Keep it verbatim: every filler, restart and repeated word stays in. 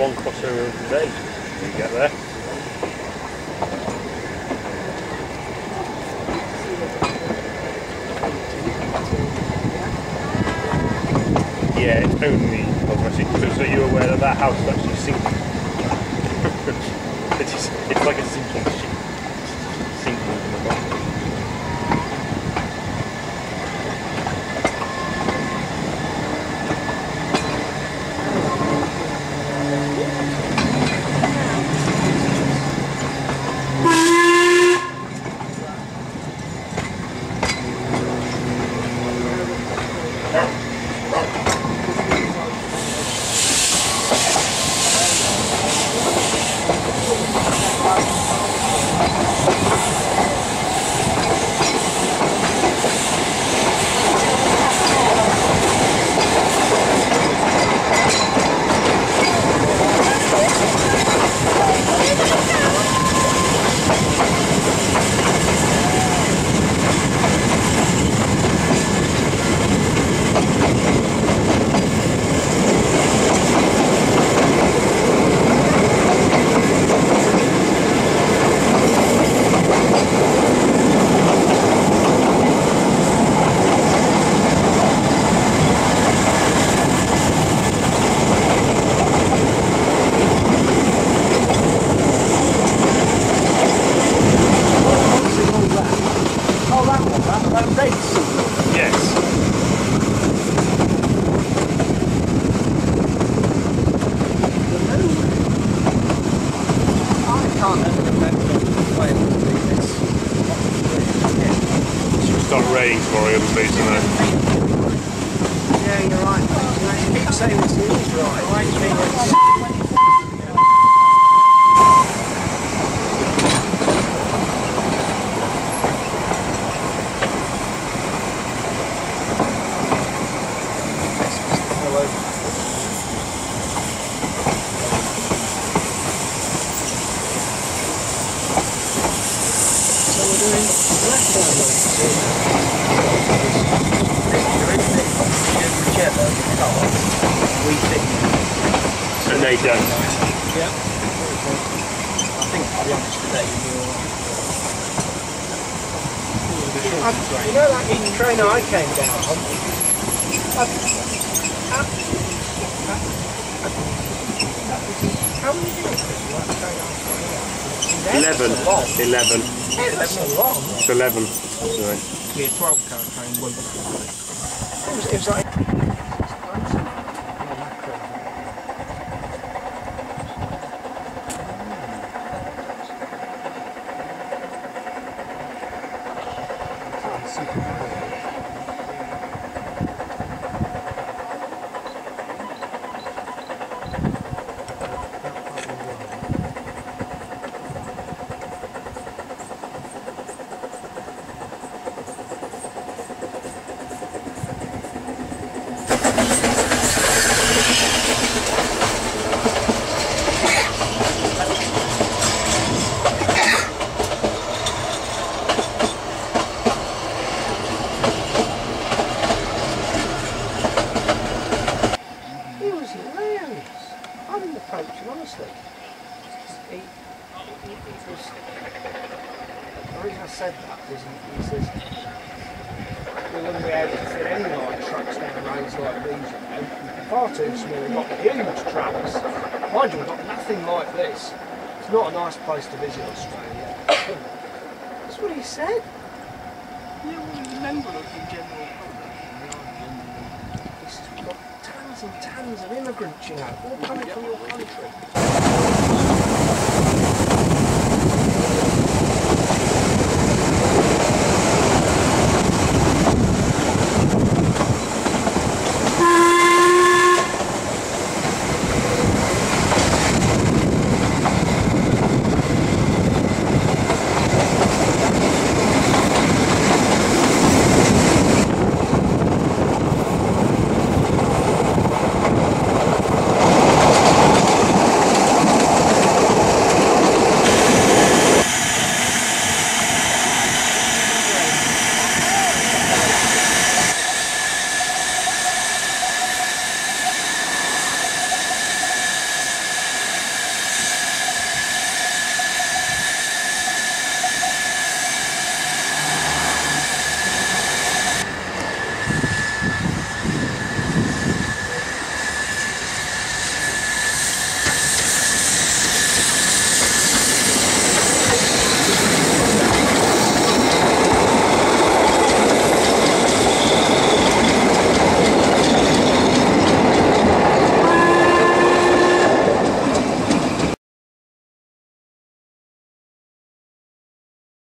One crossover of the day, you get there. Yeah, it's only obviously because so you're aware that that house is actually sinking. it's, just, it's like a sinking ship. Sinking in the bottom. it down. Yeah. I think I'll be honest today. You know, like in the train I came down on, I've, I've, I've, how many years did you like the train I came down? Eleven. Eleven. Eleven a lot. It's eleven. Sorry. Yeah, twelve car train was. It was like. Place to visit Australia. That's what he said. Yeah, well, you remember the general public in the island. This has got tons and tons of immigrants, you know, all coming from your country.